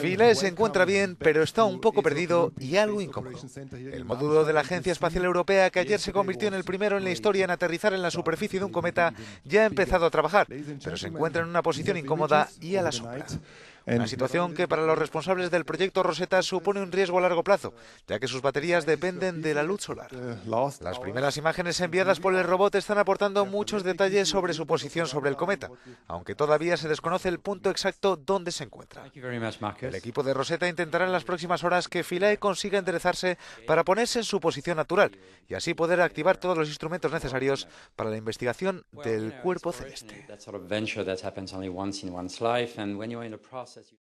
Philae se encuentra bien, pero está un poco perdido y algo incómodo. El módulo de la Agencia Espacial Europea, que ayer se convirtió en el primero en la historia en aterrizar en la superficie de un cometa, ya ha empezado a trabajar, pero se encuentra en una posición incómoda y a la sombra. Una situación que para los responsables del proyecto Rosetta supone un riesgo a largo plazo, ya que sus baterías dependen de la luz solar. Las primeras imágenes enviadas por el robot están aportando muchos detalles sobre su posición sobre el cometa, aunque todavía se desconoce el punto exacto donde se encuentra. El equipo de Rosetta intentará en las próximas horas que Philae consiga enderezarse para ponerse en su posición natural y así poder activar todos los instrumentos necesarios para la investigación del cuerpo celeste.